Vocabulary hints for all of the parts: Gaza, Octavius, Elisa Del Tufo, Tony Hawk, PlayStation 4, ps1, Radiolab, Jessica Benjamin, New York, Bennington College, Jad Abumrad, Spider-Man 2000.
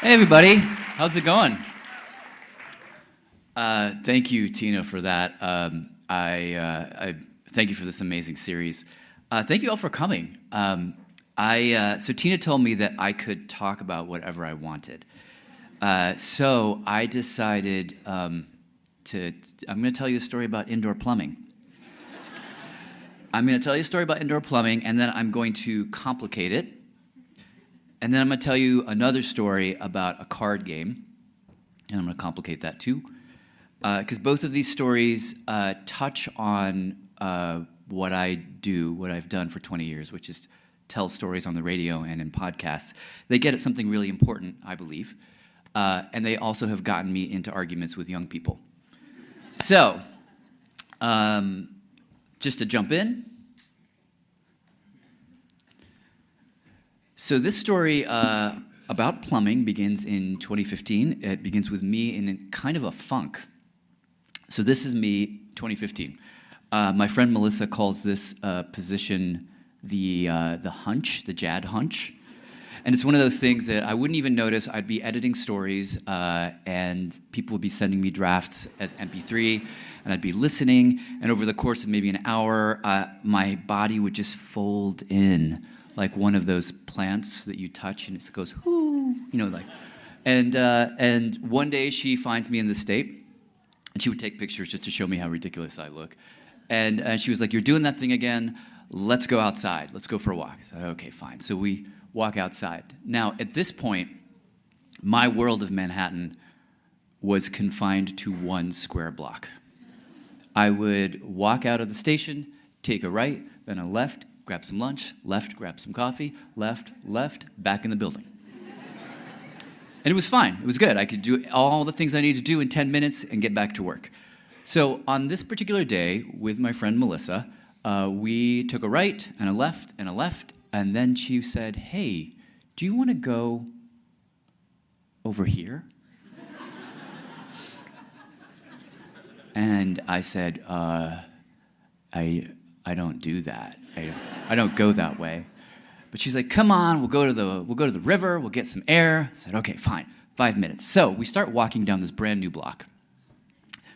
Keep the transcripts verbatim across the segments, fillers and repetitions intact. Hey everybody, how's it going? Uh, thank you, Tina, for that. Um, I, uh, I thank you for this amazing series. Uh, thank you all for coming. Um, I uh, so Tina told me that I could talk about whatever I wanted, uh, so I decided um, to. I'm going to tell you a story about indoor plumbing. I'm going to tell you a story about indoor plumbing, and then I'm going to complicate it. And then I'm going to tell you another story about a card game, and I'm going to complicate that too, because uh, both of these stories uh, touch on uh, what I do, what I've done for twenty years, which is tell stories on the radio and in podcasts. They get at something really important, I believe, uh, and they also have gotten me into arguments with young people. So, um, just to jump in. So this story uh, about plumbing begins in twenty fifteen. It begins with me in kind of a funk. So this is me, twenty fifteen. Uh, my friend Melissa calls this uh, position the uh, the hunch, the Jad hunch. And it's one of those things that I wouldn't even notice. I'd be editing stories, uh, and people would be sending me drafts as M P three, and I'd be listening. And over the course of maybe an hour, uh, my body would just fold in like one of those plants that you touch and it goes, whoo, you know, like. And, uh, and one day she finds me in the state, and she would take pictures just to show me how ridiculous I look. And uh, she was like, "You're doing that thing again. Let's go outside. Let's go for a walk." I said, "Okay, fine." So we walk outside. Now, at this point, my world of Manhattan was confined to one square block. I would walk out of the station, take a right, then a left, grab some lunch, left, grab some coffee, left, left, back in the building. And it was fine. It was good. I could do all the things I needed to do in ten minutes and get back to work. So on this particular day, with my friend Melissa, uh, we took a right and a left and a left, and then she said, "Hey, do you want to go over here?" And I said, uh, I... I don't do that. I, I don't go that way. But she's like, "Come on, we'll go to the we'll go to the river. We'll get some air." I said, "Okay, fine. Five minutes." So we start walking down this brand new block.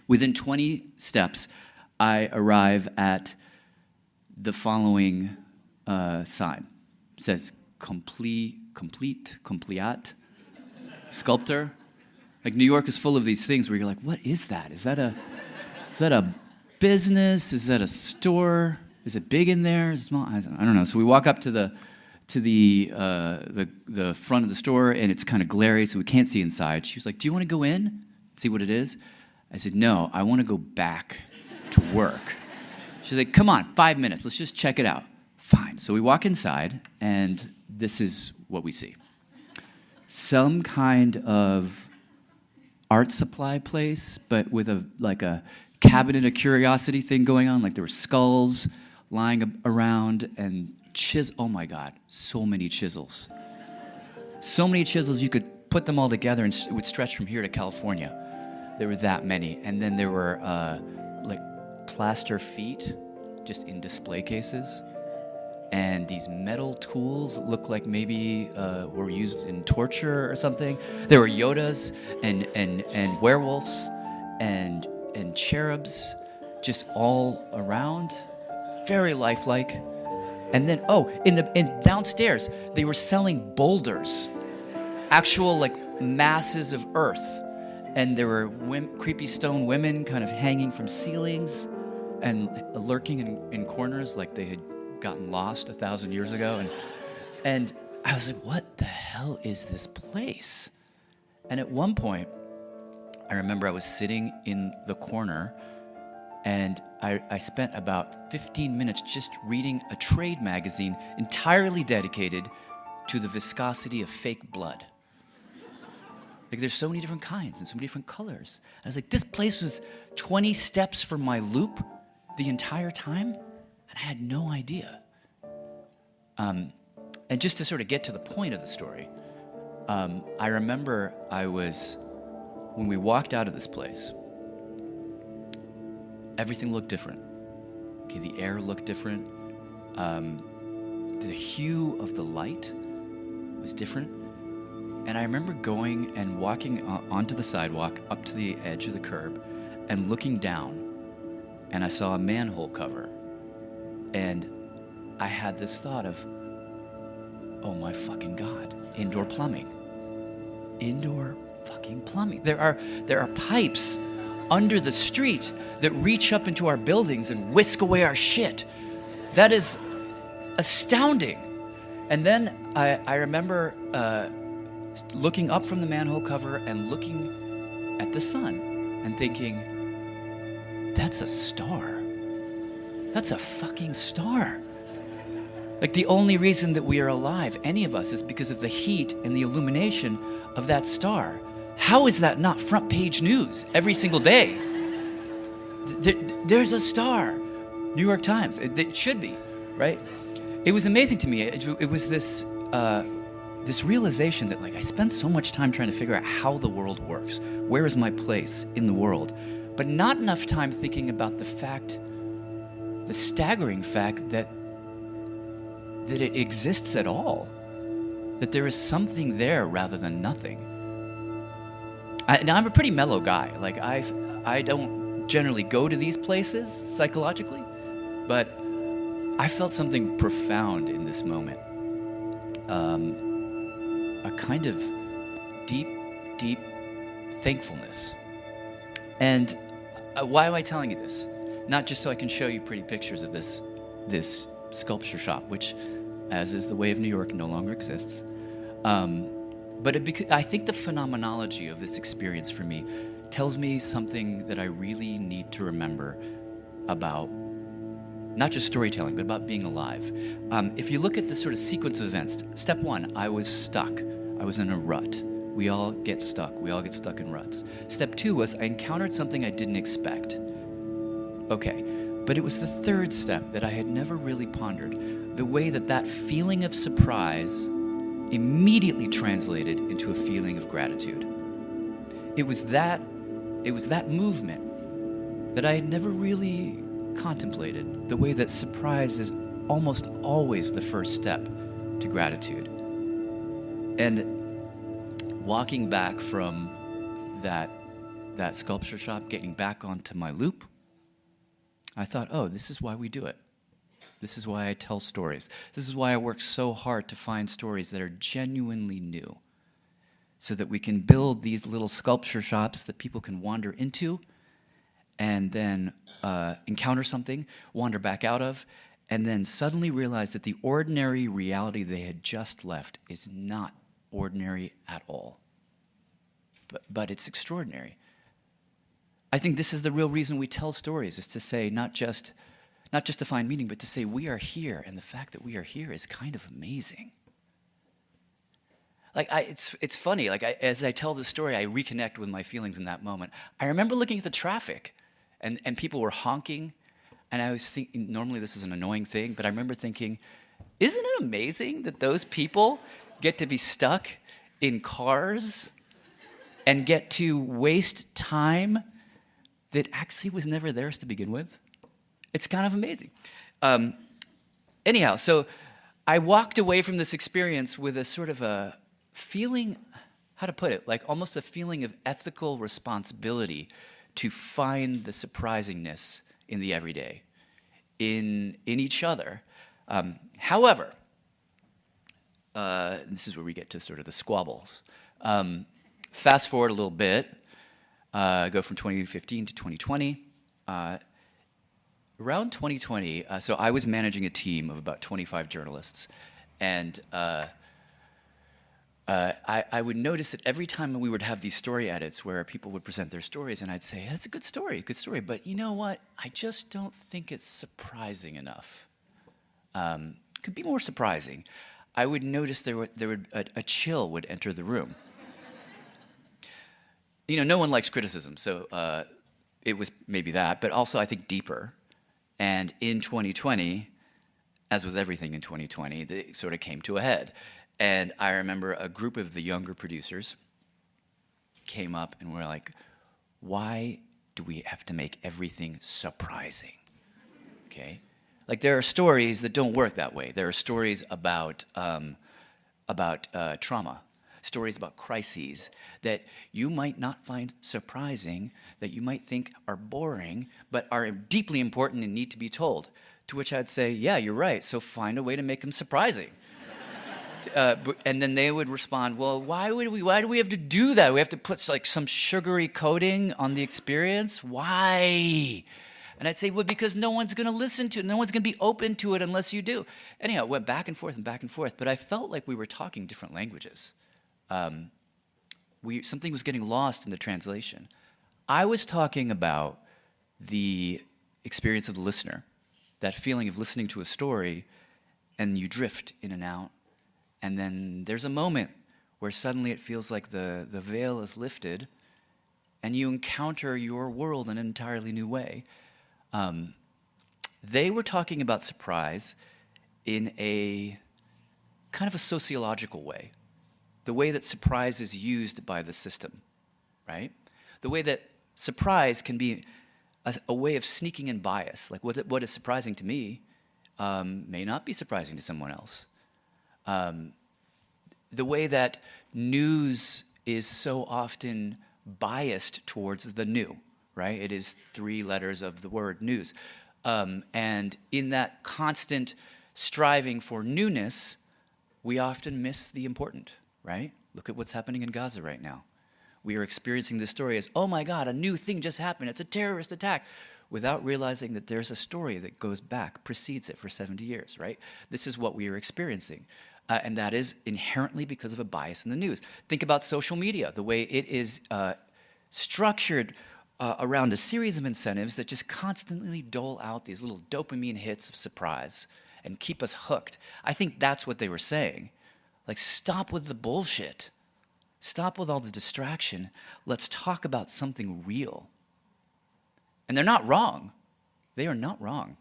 Within twenty steps, I arrive at the following uh, sign. It says "complete, complete, compliat," sculptor. Like, New York is full of these things where you're like, "What is that? Is that a is that a business? Is that a store? Is it big in there? Is it small?" I don't know. So we walk up to the to the uh, the the front of the store, and it's kind of glary, so we can't see inside. She was like, "Do you want to go in, see what it is?" I said, "No, I want to go back to work." She's like, "Come on, five minutes. Let's just check it out." Fine. So we walk inside, and this is what we see: some kind of art supply place, but with a like a cabinet of curiosity thing going on. Like, there were skulls lying around and chisels. Oh my God, so many chisels. So many chisels, you could put them all together and it would stretch from here to California. There were that many. And then there were uh, like plaster feet just in display cases. And these metal tools looked like maybe uh, were used in torture or something. There were Yodas and, and, and werewolves and and cherubs just all around, very lifelike. And then, oh, in the in downstairs, they were selling boulders, actual like masses of earth. And there were women, creepy stone women kind of hanging from ceilings and lurking in, in corners like they had gotten lost a thousand years ago. And, and I was like, "What the hell is this place?" And at one point, I remember I was sitting in the corner, and I, I spent about fifteen minutes just reading a trade magazine entirely dedicated to the viscosity of fake blood. Like, there's so many different kinds and so many different colors. I was like, this place was twenty steps from my loop the entire time, and I had no idea. Um, and just to sort of get to the point of the story, um, I remember I was... when we walked out of this place, everything looked different. Okay, the air looked different. Um, the hue of the light was different. And I remember going and walking onto the sidewalk up to the edge of the curb and looking down, and I saw a manhole cover. And I had this thought of, oh my fucking God, indoor plumbing. Indoor fucking plumbing. There are, there are pipes under the street that reach up into our buildings and whisk away our shit. That is astounding. And then I, I remember uh, looking up from the manhole cover and looking at the sun and thinking, that's a star. That's a fucking star. Like, the only reason that we are alive, any of us, is because of the heat and the illumination of that star. How is that not front page news every single day? There, there's a star. New York Times, it, it should be, right? It was amazing to me. It, it was this, uh, this realization that, like, I spend so much time trying to figure out how the world works. Where is my place in the world? But not enough time thinking about the fact, the staggering fact that that it exists at all, that there is something there rather than nothing. I, now, I'm a pretty mellow guy. Like, I I don't generally go to these places psychologically, but I felt something profound in this moment. Um, a kind of deep, deep thankfulness. And why am I telling you this? Not just so I can show you pretty pictures of this, this sculpture shop, which, as is the way of New York, no longer exists. Um, but it I think the phenomenology of this experience for me tells me something that I really need to remember about not just storytelling, but about being alive. Um, if you look at this sort of sequence of events, step one, I was stuck. I was in a rut. We all get stuck. We all get stuck in ruts. Step two was I encountered something I didn't expect. Okay. But it was the third step that I had never really pondered, the way that that feeling of surprise immediately translated into a feeling of gratitude. It was that, it was that movement that I had never really contemplated, the way that surprise is almost always the first step to gratitude. And walking back from that, that sculpture shop, getting back onto my loop, I thought, oh, this is why we do it. This is why I tell stories. This is why I work so hard to find stories that are genuinely new, so that we can build these little sculpture shops that people can wander into and then uh, encounter something, wander back out of, and then suddenly realize that the ordinary reality they had just left is not ordinary at all. But, but it's extraordinary. I think this is the real reason we tell stories, is to say not just, not just to find meaning, but to say we are here, and the fact that we are here is kind of amazing. Like, I, it's, it's funny, like I, as I tell this story, I reconnect with my feelings in that moment. I remember looking at the traffic, and, and people were honking, and I was thinking, normally this is an annoying thing, but I remember thinking, isn't it amazing that those people get to be stuck in cars and get to waste time that actually was never theirs to begin with? It's kind of amazing. Um, anyhow, so I walked away from this experience with a sort of a feeling, how to put it, like almost a feeling of ethical responsibility to find the surprisingness in the everyday, in, in each other. Um, however, uh, this is where we get to sort of the squabbles. Um, fast forward a little bit. Uh, go from twenty fifteen to twenty twenty. Uh, around twenty twenty, uh, so I was managing a team of about twenty-five journalists, and uh, uh, I, I would notice that every time we would have these story edits where people would present their stories, and I'd say, that's a good story, good story, but you know what? I just don't think it's surprising enough. Um, could be more surprising. I would notice there would, there would a, a chill would enter the room. You know, no one likes criticism, so uh, it was maybe that, but also I think deeper. And in twenty twenty, as with everything in twenty twenty, it sort of came to a head. And I remember a group of the younger producers came up and were like, why do we have to make everything surprising? Okay? Like, there are stories that don't work that way. There are stories about, um, about uh, trauma. stories about crises that you might not find surprising, that you might think are boring, but are deeply important and need to be told. To which I'd say, yeah, you're right, so find a way to make them surprising. Uh, and then they would respond, well, why would we, why do we have to do that? We have to put like some sugary coating on the experience? Why? And I'd say, well, because no one's going to listen to it. No one's going to be open to it unless you do. Anyhow, it went back and forth and back and forth. But I felt like we were talking different languages. Um, we, something was getting lost in the translation. I was talking about the experience of the listener, that feeling of listening to a story, and you drift in and out. And then there's a moment where suddenly it feels like the, the veil is lifted, and you encounter your world in an entirely new way. Um, they were talking about surprise in a kind of a sociological way, the way that surprise is used by the system, right? The way that surprise can be a, a way of sneaking in bias, like what, what is surprising to me um, may not be surprising to someone else. Um, the way that news is so often biased towards the new. Right? It is three letters of the word news. Um, and in that constant striving for newness, we often miss the important, right? Look at what's happening in Gaza right now. We are experiencing this story as, oh my God, a new thing just happened. It's a terrorist attack, without realizing that there's a story that goes back, precedes it for seventy years, right? This is what we are experiencing. Uh, and that is inherently because of a bias in the news. Think about social media, the way it is uh, structured Uh, around a series of incentives that just constantly dole out these little dopamine hits of surprise and keep us hooked. I think that's what they were saying. Like, stop with the bullshit. Stop with all the distraction. Let's talk about something real. And they're not wrong. They are not wrong.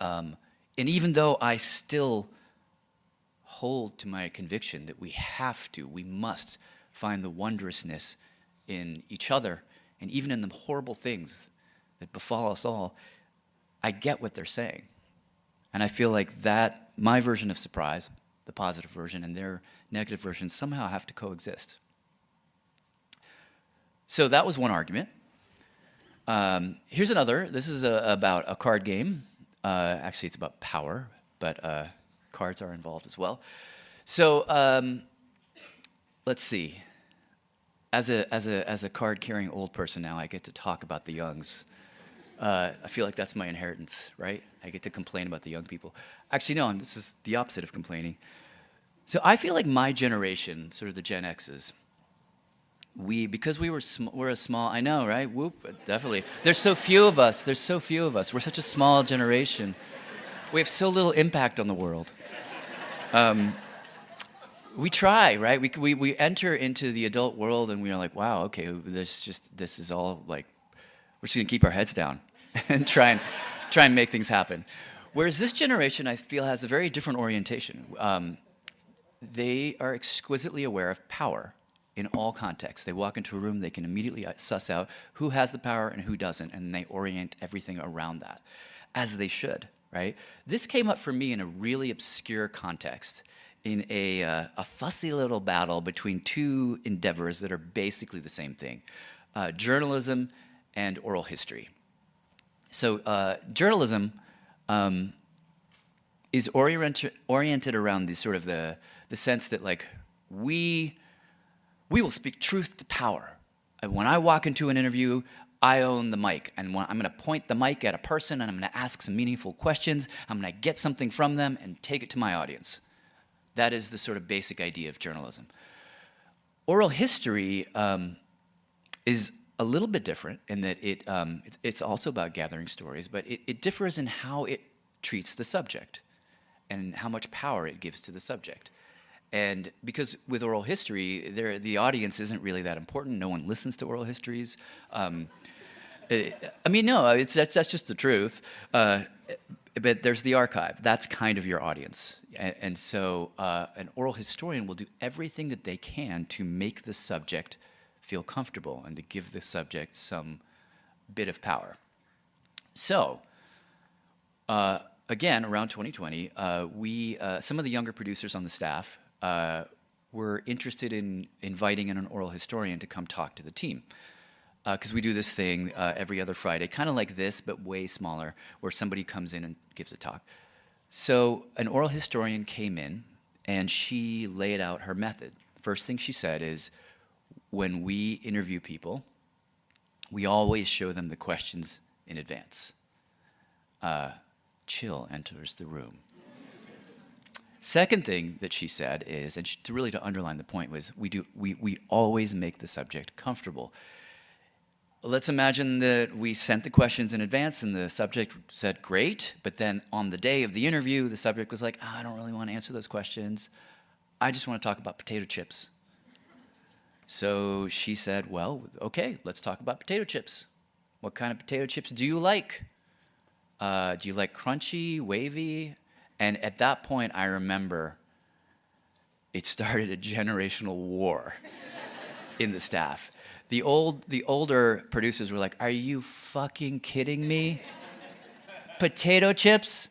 Um, and even though I still hold to my conviction that we have to, we must find the wondrousness in each other, and even in the horrible things that befall us all, I get what they're saying. And I feel like that, my version of surprise, the positive version, and their negative version somehow have to coexist. So that was one argument. Um, here's another. This is a, about a card game. Uh, actually, it's about power, but uh, cards are involved as well. So um, let's see. As a, as a, as a card-carrying old person now, I get to talk about the youngs. Uh, I feel like that's my inheritance, right? I get to complain about the young people. Actually, no, this is the opposite of complaining. So I feel like my generation, sort of the Gen X's, we, because we were, sm we're a small, I know, right? Whoop, definitely. There's so few of us, there's so few of us. We're such a small generation. We have so little impact on the world. Um, We try, right? We, we, we enter into the adult world and we are like, wow, okay, this, just, this is all like, we're just gonna keep our heads down and try and, try and make things happen. Whereas this generation, I feel, has a very different orientation. Um, they are exquisitely aware of power in all contexts. They walk into a room, they can immediately suss out who has the power and who doesn't, and they orient everything around that, as they should, right? This came up for me in a really obscure context, in a, uh, a fussy little battle between two endeavors that are basically the same thing, uh, journalism and oral history. So uh, journalism um, is orient oriented around the sort of the, the sense that like we, we will speak truth to power. And when I walk into an interview, I own the mic, and when I'm gonna point the mic at a person and I'm gonna ask some meaningful questions, I'm gonna get something from them and take it to my audience. That is the sort of basic idea of journalism. Oral history um, is a little bit different in that it, um, it, it's also about gathering stories, but it, it differs in how it treats the subject and how much power it gives to the subject. And because with oral history, there, the audience isn't really that important. No one listens to oral histories. Um, it, I mean, no, it's, that's, that's just the truth. Uh, But there's the archive. That's kind of your audience. And, and so uh, an oral historian will do everything that they can to make the subject feel comfortable and to give the subject some bit of power. So uh, again, around twenty twenty, uh, we, uh, some of the younger producers on the staff uh, were interested in inviting an oral historian to come talk to the team. Because uh, we do this thing uh, every other Friday, kind of like this, but way smaller, where somebody comes in and gives a talk. So an oral historian came in, and she laid out her method. First thing she said is, when we interview people, we always show them the questions in advance. Uh, chill enters the room. Second thing that she said is, and she, to really to underline the point, was we do we we always make the subject comfortable. Let's imagine that we sent the questions in advance and the subject said, great, but then on the day of the interview, the subject was like, oh, I don't really want to answer those questions. I just want to talk about potato chips. So she said, well, okay, let's talk about potato chips. What kind of potato chips do you like? Uh, do you like crunchy, wavy? And at that point, I remember it started a generational war in the staff. The old, the older producers were like, are you fucking kidding me? Potato chips?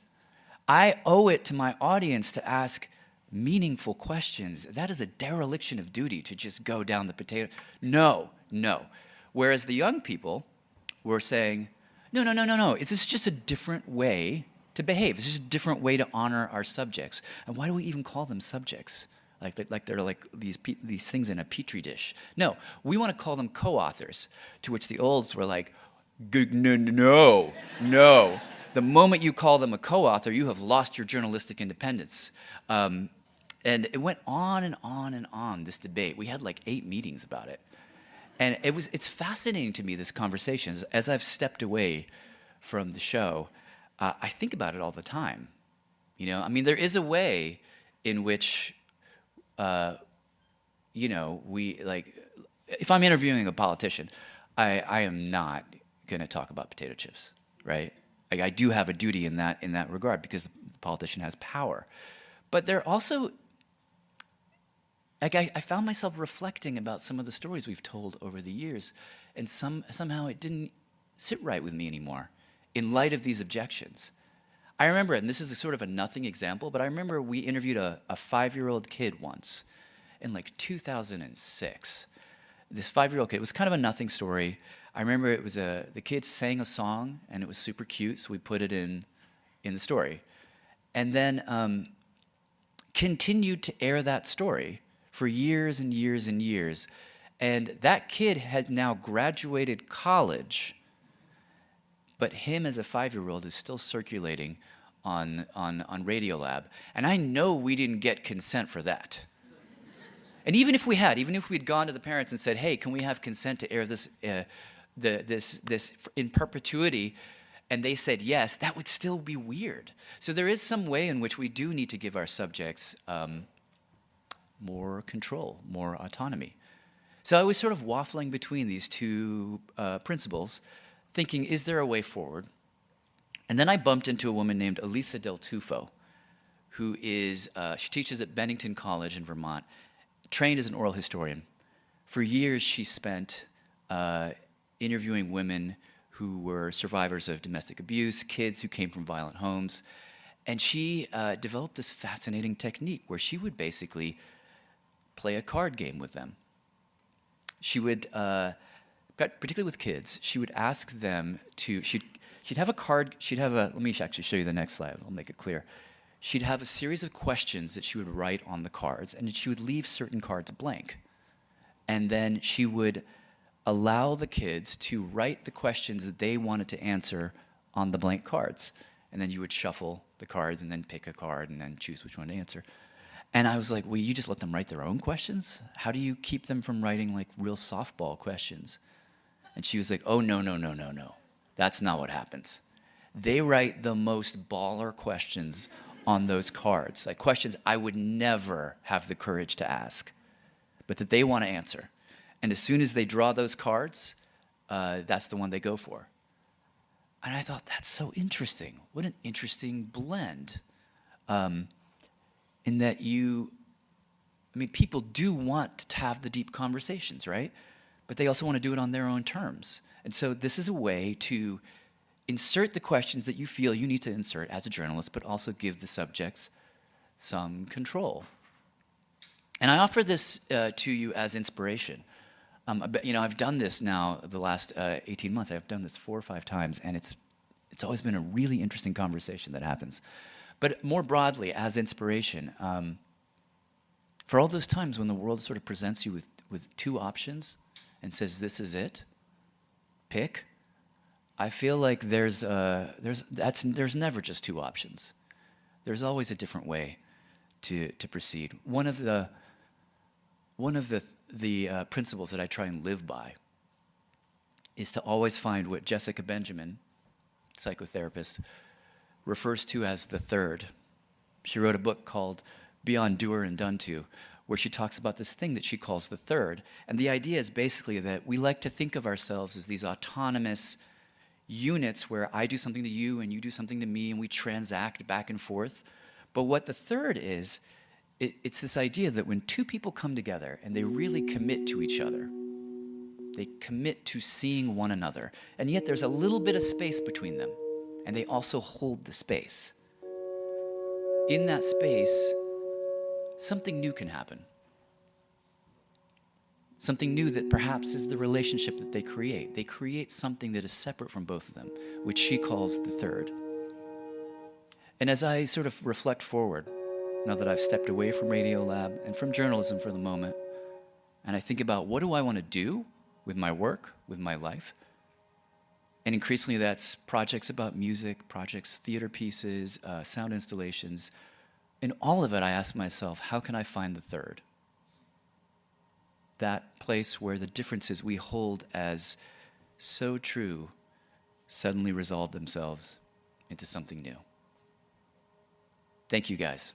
I owe it to my audience to ask meaningful questions. That is a dereliction of duty to just go down the potato. No, no. Whereas the young people were saying, no, no, no, no, no. It's just a different way to behave. It's just a different way to honor our subjects. And why do we even call them subjects? Like, like they're like these, these things in a petri dish. No, we want to call them co-authors, to which the olds were like, no, no, no. The moment you call them a co-author, you have lost your journalistic independence. Um, and it went on and on and on, this debate. We had like eight meetings about it. And it was, it's fascinating to me, this conversation. As I've stepped away from the show, uh, I think about it all the time. You know, I mean, there is a way in which Uh, you know, we like, if I'm interviewing a politician, I, I am not gonna talk about potato chips, right? Like, I do have a duty in that, in that regard, because the politician has power. But they're also, like, I, I found myself reflecting about some of the stories we've told over the years, and some, somehow it didn't sit right with me anymore in light of these objections. I remember, and this is a sort of a nothing example, but I remember we interviewed a, a five-year-old kid once in like two thousand six. This five-year-old kid, it was kind of a nothing story. I remember it was a, the kid sang a song and it was super cute, so we put it in, in the story. And then um, continued to air that story for years and years and years. And that kid had now graduated college, but him as a five-year-old is still circulating on, on, on Radiolab. And I know we didn't get consent for that. And even if we had, even if we'd gone to the parents and said, hey, can we have consent to air this, uh, the, this, this in perpetuity, and they said yes, that would still be weird. So there is some way in which we do need to give our subjects um, more control, more autonomy. So I was sort of waffling between these two uh, principles, thinking, is there a way forward? And then I bumped into a woman named Elisa Del Tufo, who is, uh, she teaches at Bennington College in Vermont, trained as an oral historian. For years, she spent uh, interviewing women who were survivors of domestic abuse, kids who came from violent homes. And she uh, developed this fascinating technique where she would basically play a card game with them. She would, uh, particularly with kids, she would ask them to, she'd, she'd have a card, she'd have a, let me actually show you the next slide, I'll make it clear. She'd have a series of questions that she would write on the cards, and she would leave certain cards blank. And then she would allow the kids to write the questions that they wanted to answer on the blank cards. And then you would shuffle the cards and then pick a card and then choose which one to answer. And I was like, well, you just let them write their own questions? How do you keep them from writing like real softball questions? And she was like, oh, no, no, no, no, no. That's not what happens. They write the most baller questions on those cards, like questions I would never have the courage to ask, but that they want to answer. And as soon as they draw those cards, uh, that's the one they go for. And I thought, that's so interesting. What an interesting blend. Um, in that you, I mean, people do want to have the deep conversations, right? But they also want to do it on their own terms. And so this is a way to insert the questions that you feel you need to insert as a journalist, but also give the subjects some control. And I offer this uh, to you as inspiration. Um, you know, I've done this now the last uh, eighteen months. I've done this four or five times, and it's it's always been a really interesting conversation that happens. But more broadly, as inspiration, um, for all those times when the world sort of presents you with, with two options and says, this is it, pick, I feel like there's, uh, there's, that's, there's never just two options. There's always a different way to, to proceed. One of the, one of the, the uh, principles that I try and live by is to always find what Jessica Benjamin, psychotherapist, refers to as the third. She wrote a book called Beyond Doer and Done To, where she talks about this thing that she calls the third. And the idea is basically that we like to think of ourselves as these autonomous units where I do something to you and you do something to me and we transact back and forth. But what the third is, it, it's this idea that when two people come together and they really commit to each other, they commit to seeing one another, and yet there's a little bit of space between them. And they also hold the space. In that space, something new can happen. Something new that perhaps is the relationship that they create. They create something that is separate from both of them, which she calls the third. And as I sort of reflect forward, now that I've stepped away from Radiolab and from journalism for the moment, and I think about what do I want to do with my work, with my life? And increasingly, that's projects about music, projects, theater pieces, uh, sound installations. In all of it, I ask myself, how can I find the third? That place where the differences we hold as so true suddenly resolve themselves into something new. Thank you, guys.